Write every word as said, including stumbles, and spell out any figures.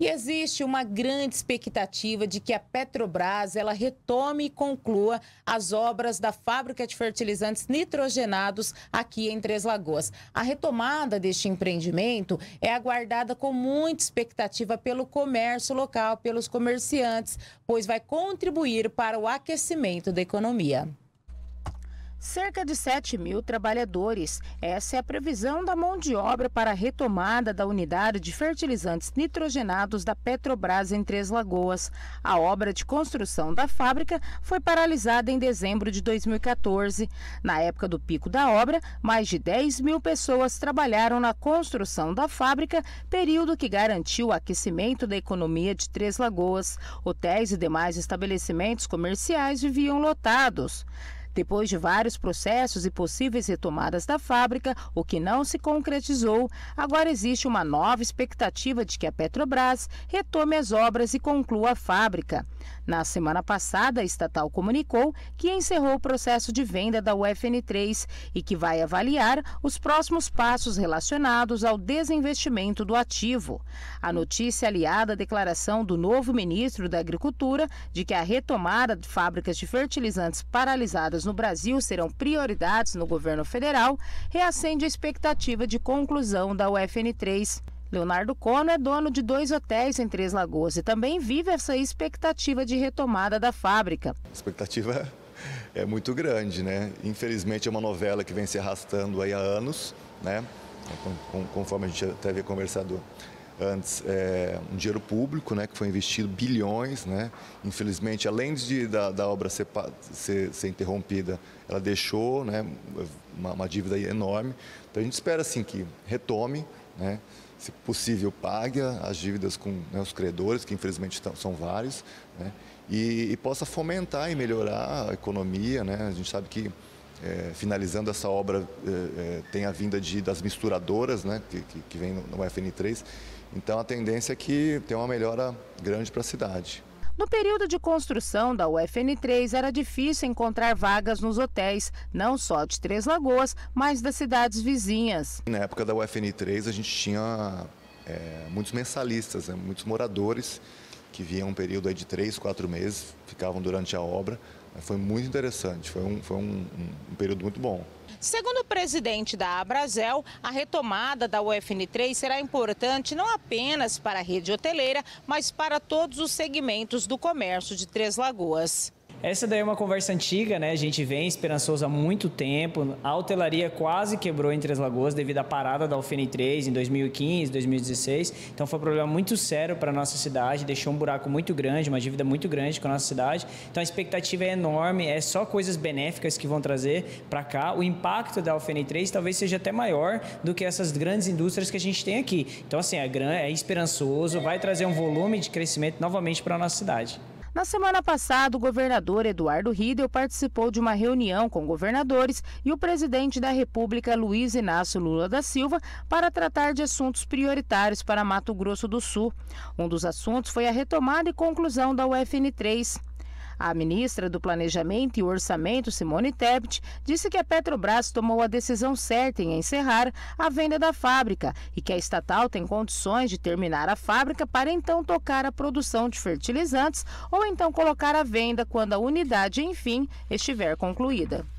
E existe uma grande expectativa de que a Petrobras ela retome e conclua as obras da fábrica de fertilizantes nitrogenados aqui em Três Lagoas. A retomada deste empreendimento é aguardada com muita expectativa pelo comércio local, pelos comerciantes, pois vai contribuir para o aquecimento da economia. Cerca de sete mil trabalhadores. Essa é a previsão da mão de obra para a retomada da unidade de fertilizantes nitrogenados da Petrobras em Três Lagoas. A obra de construção da fábrica foi paralisada em dezembro de dois mil e quatorze. Na época do pico da obra, mais de dez mil pessoas trabalharam na construção da fábrica, período que garantiu o aquecimento da economia de Três Lagoas. Hotéis e demais estabelecimentos comerciais viviam lotados. Depois de vários processos e possíveis retomadas da fábrica, o que não se concretizou, agora existe uma nova expectativa de que a Petrobras retome as obras e conclua a fábrica. Na semana passada, a estatal comunicou que encerrou o processo de venda da U F N três e que vai avaliar os próximos passos relacionados ao desinvestimento do ativo. A notícia aliada à declaração do novo ministro da Agricultura de que a retomada de fábricas de fertilizantes paralisadas no Brasil serão prioridades no governo federal, reacende a expectativa de conclusão da U F N três. Leonardo Kono é dono de dois hotéis em Três Lagoas e também vive essa expectativa de retomada da fábrica. A expectativa é muito grande, né? Infelizmente é uma novela que vem se arrastando aí há anos, né? Conforme a gente até havia conversado antes, é um dinheiro público, né, que foi investido bilhões, né? Infelizmente, além de, da, da obra ser, ser, ser interrompida, ela deixou, né, uma, uma dívida enorme. Então a gente espera assim que retome, né? Se possível, pague as dívidas com, né, os credores, que infelizmente são vários, né, e, e possa fomentar e melhorar a economia, né? A gente sabe que, é, finalizando essa obra, é, é, tem a vinda de, das misturadoras, né, que, que, que vem no, no U F N três, então a tendência é que tenha uma melhora grande para a cidade. No período de construção da U F N três, era difícil encontrar vagas nos hotéis, não só de Três Lagoas, mas das cidades vizinhas. Na época da U F N três, a gente tinha é, muitos mensalistas, né, muitos moradores que vinham um período aí de três, quatro meses, ficavam durante a obra. Foi muito interessante, foi um, foi um, um período muito bom. Segundo o presidente da Abrasel, a retomada da U F N três será importante não apenas para a rede hoteleira, mas para todos os segmentos do comércio de Três Lagoas. Essa daí é uma conversa antiga, né? A gente vem esperançoso há muito tempo. A hotelaria quase quebrou em Três Lagoas devido à parada da U F N três em dois mil e quinze, dois mil e dezesseis. Então foi um problema muito sério para a nossa cidade, deixou um buraco muito grande, uma dívida muito grande com a nossa cidade. Então a expectativa é enorme, é só coisas benéficas que vão trazer para cá. O impacto da U F N três talvez seja até maior do que essas grandes indústrias que a gente tem aqui. Então assim, é, grande, é esperançoso, vai trazer um volume de crescimento novamente para a nossa cidade. Na semana passada, o governador Eduardo Riedel participou de uma reunião com governadores e o presidente da República, Luiz Inácio Lula da Silva, para tratar de assuntos prioritários para Mato Grosso do Sul. Um dos assuntos foi a retomada e conclusão da U F N três. A ministra do Planejamento e Orçamento, Simone Tebet, disse que a Petrobras tomou a decisão certa em encerrar a venda da fábrica e que a estatal tem condições de terminar a fábrica para então tocar a produção de fertilizantes ou então colocar à venda quando a unidade, enfim, estiver concluída.